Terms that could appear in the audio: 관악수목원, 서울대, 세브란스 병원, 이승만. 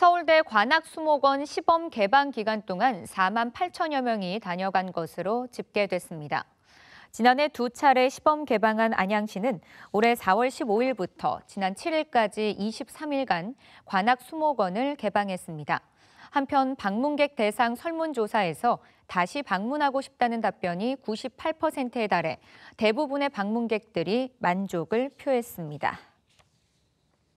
서울대 관악수목원 시범 개방 기간 동안 48,000여 명이 다녀간 것으로 집계됐습니다. 지난해 두 차례 시범 개방한 안양시는 올해 4월 15일부터 지난 7일까지 23일간 관악수목원을 개방했습니다. 한편 방문객 대상 설문조사에서 다시 방문하고 싶다는 답변이 98%에 달해 대부분의 방문객들이 만족을 표했습니다.